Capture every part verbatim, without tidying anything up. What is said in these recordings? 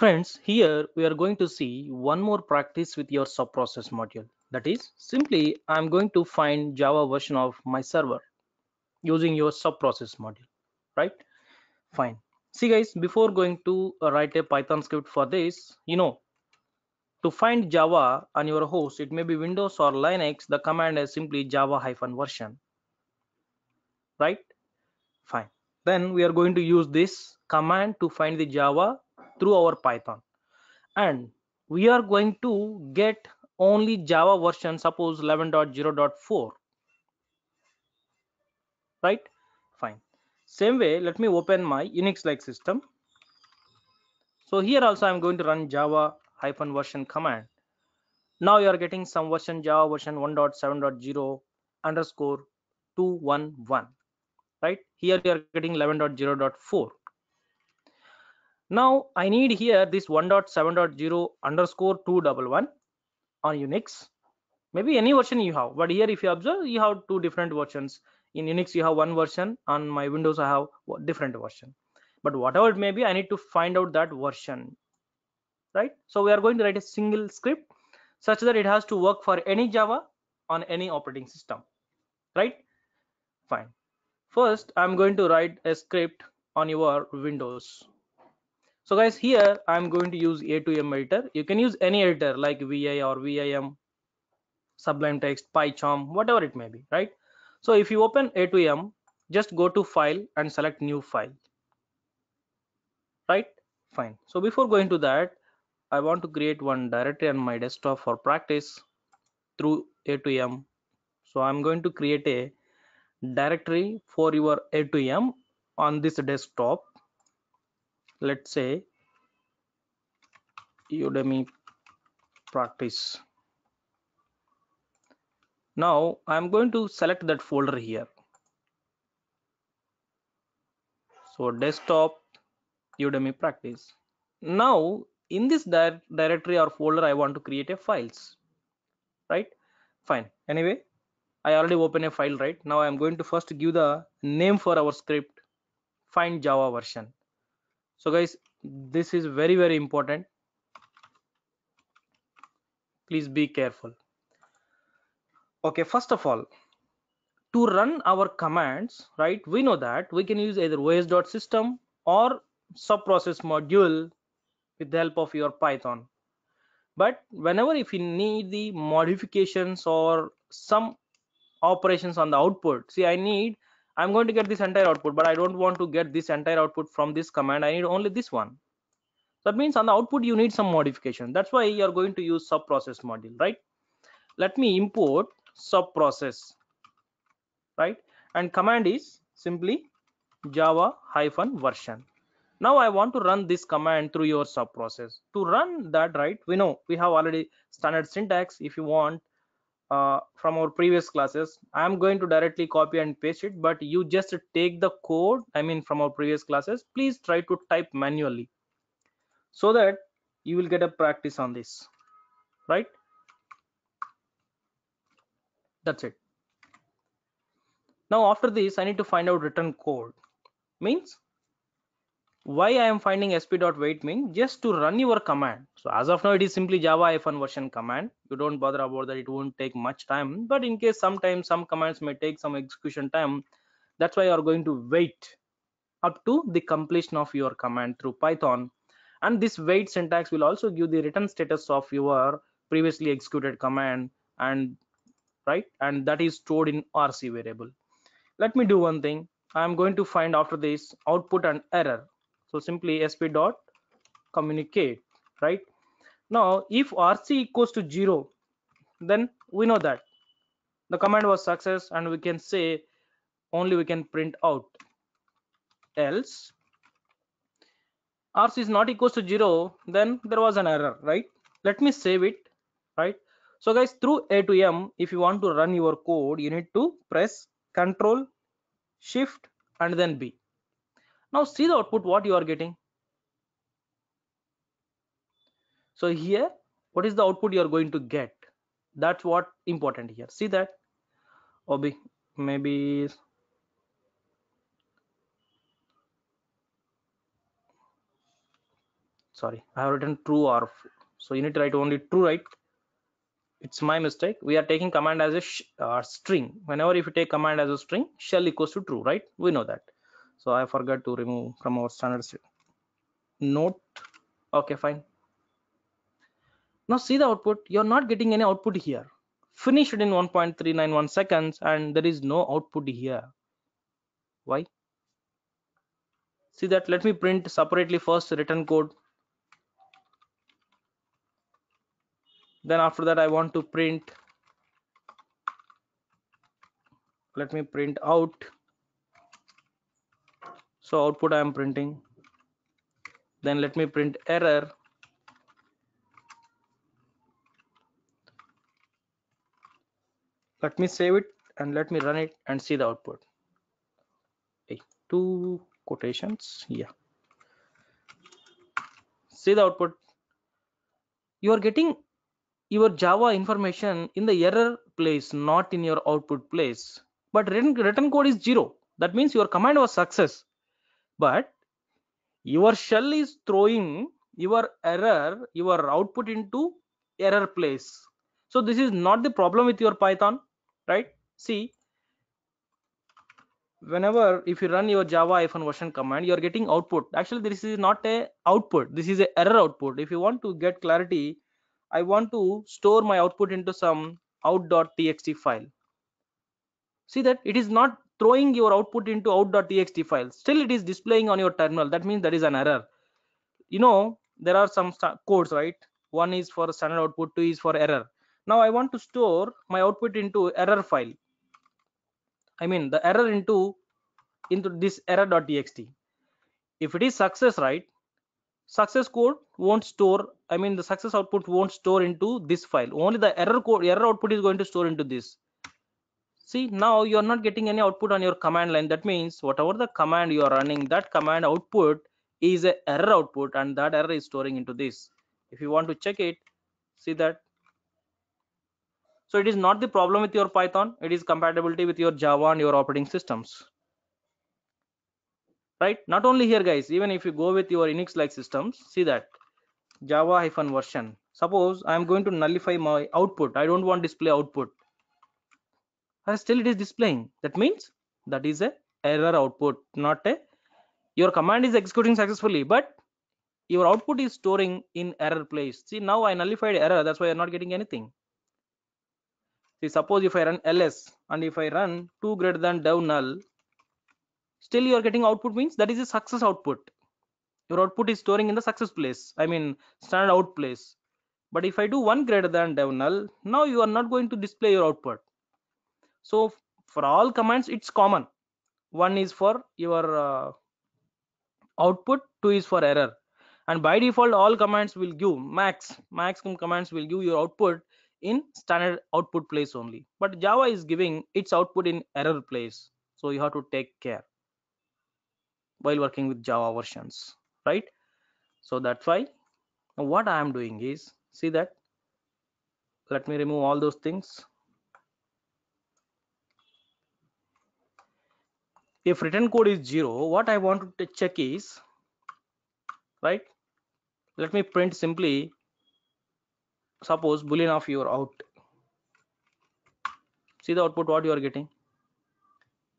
Friends, here we are going to see one more practice with your subprocess module. That is, simply I'm going to find Java version of my server using your subprocess module, right? Fine. See guys, before going to write a Python script for this, you know, to find Java on your host, it may be Windows or Linux, the command is simply Java hyphen version, right? Fine. Then we are going to use this command to find the Java through our Python, and we are going to get only Java version, suppose eleven point zero point four, right? Fine. Same way, let me open my Unix like system. So here also I'm going to run Java hyphen version command. Now you are getting some version, Java version one point seven point zero underscore two one one, right? Here you are getting eleven point zero point four. Now I need here this one point seven point zero underscore two one one on Unix. Maybe any version you have, but here if you observe, you have two different versions. In Unix you have one version, on my Windows I have a different version, but whatever it may be, I need to find out that version, right? So we are going to write a single script such that it has to work for any Java on any operating system, right? Fine. First I'm going to write a script on your Windows. So guys, here I'm going to use A two M editor. You can use any editor like V I or Vim, Sublime Text, PyCharm, whatever it may be, right? So if you open A two M, just go to file and select new file, right? Fine. So before going to that, I want to create one directory on my desktop for practice through A two M. So I'm going to create a directory for your A two M on this desktop. Let's say Udemy practice. Now I'm going to select that folder here. So desktop Udemy practice. Now in this di- directory or folder, I want to create a files, right? Fine. Anyway, I already opened a file, right? Now I'm going to first give the name for our script, find Java version. So guys, this is very, very important. Please be careful. Okay, first of all, to run our commands, right? We know that we can use either O S.system or subprocess module with the help of your Python. But whenever if you need the modifications or some operations on the output, see, I need, I'm going to get this entire output, but I don't want to get this entire output from this command. I need only this one. That means on the output, you need some modification. That's why you're going to use subprocess module, right? Let me import subprocess, right? And command is simply Java hyphen version. Now I want to run this command through your subprocess. To run that, right, we know we have already standard syntax. If you want, Uh, from our previous classes, I'm going to directly copy and paste it, but you just take the code, I mean from our previous classes, please try to type manually so that you will get a practice on this, right? That's it. Now after this, I need to find out return code. Means why I am finding sp.wait means just to run your command. So as of now, it is simply Java hyphen version command. You don't bother about that. It won't take much time, but in case sometimes some commands may take some execution time, that's why you are going to wait up to the completion of your command through Python. And this wait syntax will also give the return status of your previously executed command, and right, and that is stored in R C variable. Let me do one thing. I am going to find after this output and error. So simply sp dot communicate, right? Now if R C equals to zero, then we know that the command was success, and we can say only we can print out. Else R C is not equals to zero, then there was an error, right? Let me save it, right? So guys, through A two M, if you want to run your code, you need to press Control Shift and then B. Now see the output, what you are getting. So here, what is the output you are going to get? That's what important here. See that? Or maybe sorry, I have written true or false. So you need to write only true, right? It's my mistake. We are taking command as a sh uh, string. Whenever if you take command as a string, shell equals to true, right? We know that. So I forgot to remove from our standard note. Okay, fine. Now see the output. You're not getting any output here. Finished in one point three nine one seconds, and there is no output here. Why? See that. Let me print separately first written code. Then after that I want to print, let me print out. So output I am printing. Then let me print error. Let me save it and let me run it and see the output. Hey, two quotations here. See the output. You are getting your Java information in the error place, not in your output place. But written, written code is zero. That means your command was success. But your shell is throwing your error, your output into error place. So this is not the problem with your Python, right? See, whenever if you run your Java version command, you are getting output. Actually, this is not a output. This is an error output. If you want to get clarity, I want to store my output into some out dot t x t file. See that it is not throwing your output into out dot t x t file. Still, it is displaying on your terminal. That means there is an error. You know, there are some codes, right? One is for standard output, two is for error. Now I want to store my output into error file. I mean the error into into this error dot t x t. If it is success, right? Success code won't store, I mean the success output won't store into this file. Only the error code, error output is going to store into this. See, now you are not getting any output on your command line. That means whatever the command you are running, that command output is an error output, and that error is storing into this. If you want to check it, see that. So it is not the problem with your Python. It is compatibility with your Java and your operating systems. Right, not only here guys, even if you go with your Unix like systems, see that Java hyphen version. Suppose I am going to nullify my output. I don't want display output. And still it is displaying. That means that is a error output, not a, your command is executing successfully, but your output is storing in error place. See, now I nullified error. That's why you're not getting anything. See, suppose if I run ls and if I run two greater than dev null, still you are getting output, means that is a success output. Your output is storing in the success place, I mean standard out place. But if I do one greater than dev null, now you are not going to display your output. So for all commands, it's common. One is for your uh, output, two is for error. And by default, all commands will give max, maximum commands will give your output in standard output place only. But Java is giving its output in error place. So you have to take care while working with Java versions, right? So that's why now what I am doing is, see that, let me remove all those things. If written code is zero, what I want to check is, right, let me print simply, suppose boolean of your out. See the output what you are getting.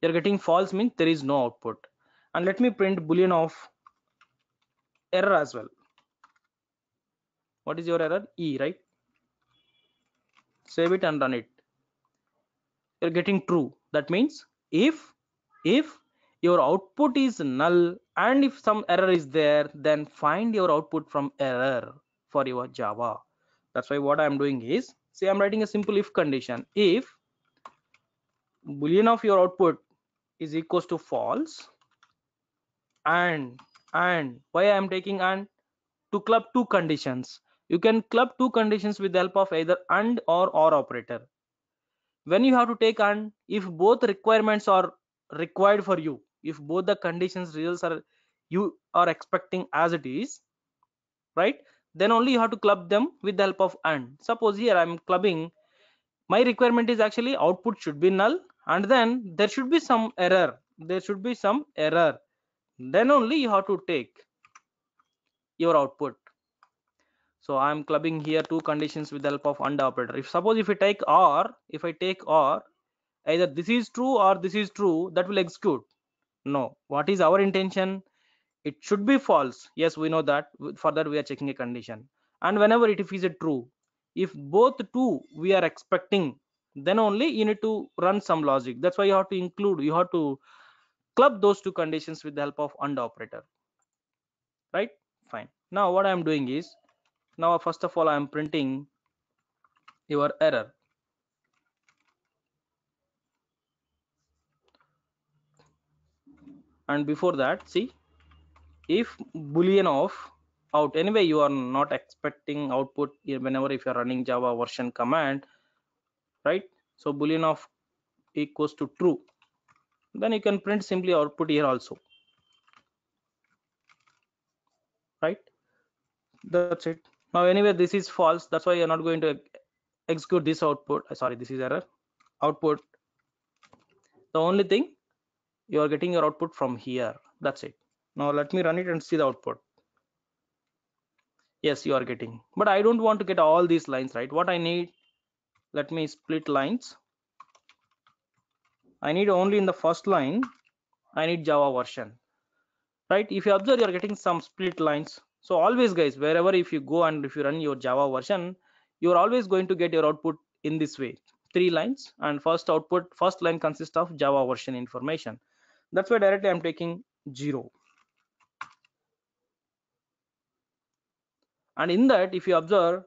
You are getting false, means there is no output. And let me print boolean of error as well. What is your error? E, right? Save it and run it. You're getting true. That means if if your output is null and if some error is there, then find your output from error for your Java. That's why what I am doing is, see, I'm writing a simple if condition. If boolean of your output is equals to false, and and why I am taking and to club two conditions. You can club two conditions with the help of either and or or operator. When you have to take and, if both requirements are required for you, if both the conditions results are you are expecting as it is, right, then only you have to club them with the help of and. Suppose here I am clubbing, my requirement is actually output should be null, and then there should be some error, there should be some error. Then only you have to take your output. So I am clubbing here two conditions with the help of and operator. If suppose if I take or, if I take or, either this is true or this is true, that will execute. No, what is our intention? It should be false. Yes, we know that. For that we are checking a condition. And whenever it is a true, if both two we are expecting, then only you need to run some logic. That's why you have to include, you have to club those two conditions with the help of and operator. Right? Fine. Now what I am doing is, now first of all I am printing your error. And before that, see, if boolean of out, anyway you are not expecting output whenever if you are running Java version command, right? So boolean of equals to true, then you can print simply output here also, right? That's it. Now anyway this is false, that's why you are not going to execute this output. Sorry, this is error output. The only thing you are getting your output from here, that's it. Now let me run it and see the output. Yes, you are getting, but I don't want to get all these lines, right? What I need, let me split lines. I need only in the first line, I need Java version, right? If you observe, you are getting some split lines. So always guys, wherever if you go and if you run your Java version, you are always going to get your output in this way, three lines, and first output, first line consists of Java version information. That's why directly I'm taking zero. And in that, if you observe,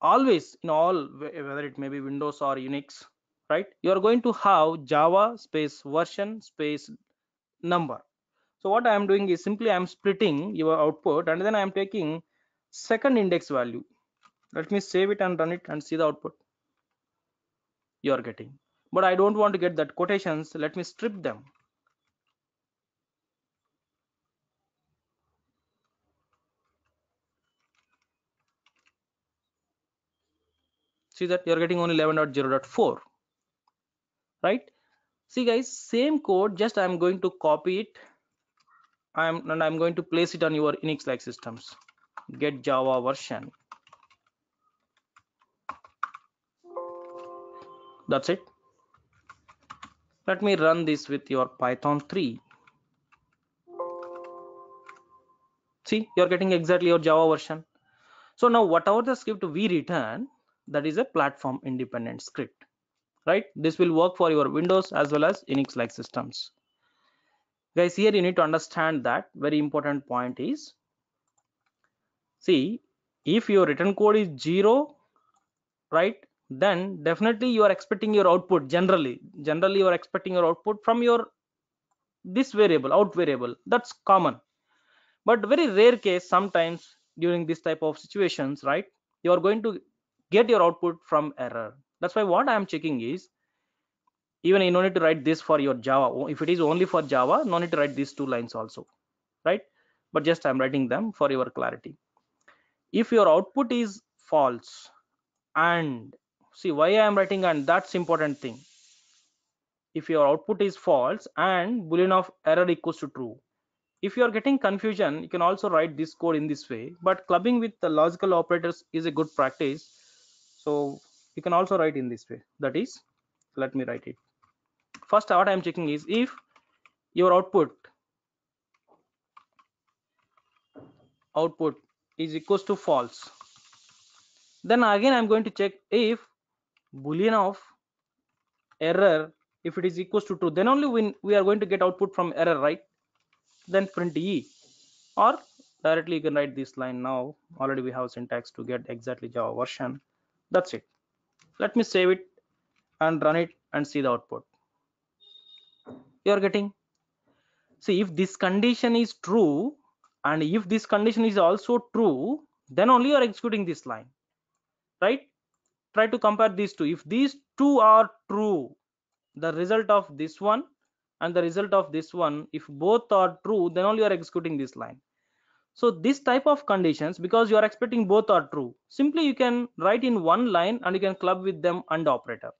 always in all, whether it may be Windows or Unix, right, you are going to have Java space version space number. So what I am doing is simply I am splitting your output and then I am taking second index value. Let me save it and run it and see the output you are getting. But I don't want to get that quotations. Let me strip them. See that you are getting only eleven dot zero dot four, right? See guys, same code, just I am going to copy it. I am and I'm going to place it on your Unix-like systems. Get Java version. That's it. Let me run this with your Python three. See, you are getting exactly your Java version. So now whatever the script we return, that is a platform independent script, right? This will work for your Windows as well as Unix like systems. Guys, here you need to understand that very important point is, see, if your return code is zero, right, then definitely you are expecting your output. Generally generally you are expecting your output from your this variable, out variable. That's common, but very rare case. Sometimes during this type of situations, right, you are going to get your output from error. That's why what I am checking is, even you no need to write this for your Java. If it is only for Java, no need to write these two lines also, right? But just I am writing them for your clarity. If your output is false, and see why I am writing and, that's important thing. If your output is false and boolean of error equals to true, if you are getting confusion, you can also write this code in this way, but clubbing with the logical operators is a good practice. So you can also write in this way. That is, let me write it. First, what I am checking is if your output output is equals to false, then again I am going to check if boolean of error, if it is equals to true, then only when we are going to get output from error, right? Then print E, or directly you can write this line now. Already we have syntax to get exactly Java version. That's it. Let me save it and run it and see the output you are getting. See, if this condition is true and if this condition is also true, then only you are executing this line, right? Try to compare these two. If these two are true, the result of this one and the result of this one, if both are true, then only you are executing this line. So this type of conditions, because you are expecting both are true, simply you can write in one line and you can club with them and operator,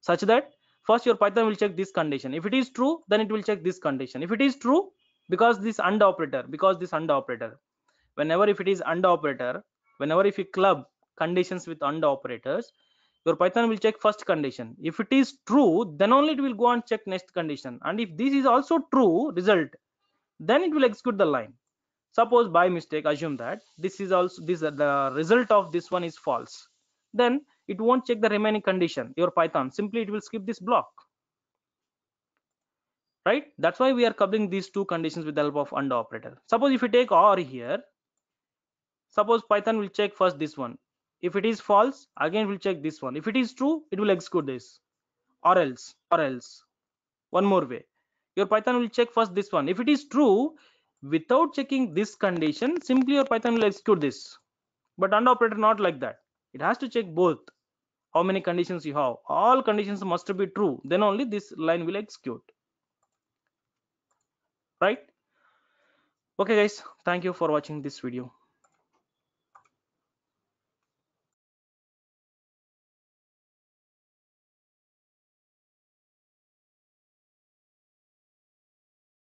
such that first your Python will check this condition. If it is true, then it will check this condition. If it is true, because this and operator, because this and operator. whenever if it is and operator, whenever if you club conditions with and operators, your Python will check first condition. If it is true, then only it will go and check next condition. And if this is also true result, then it will execute the line. Suppose by mistake, assume that this is also this the result of this one is false. Then it won't check the remaining condition. Your Python simply it will skip this block. Right? That's why we are coupling these two conditions with the help of and operator. Suppose if you take or here, suppose Python will check first this one. If it is false, again we'll check this one. If it is true, it will execute this. Or else, or else. One more way. Your Python will check first this one. If it is true, without checking this condition, simply your Python will execute this. But and operator not like that. It has to check both. How many conditions you have? All conditions must be true. Then only this line will execute. Right? Okay guys, thank you for watching this video.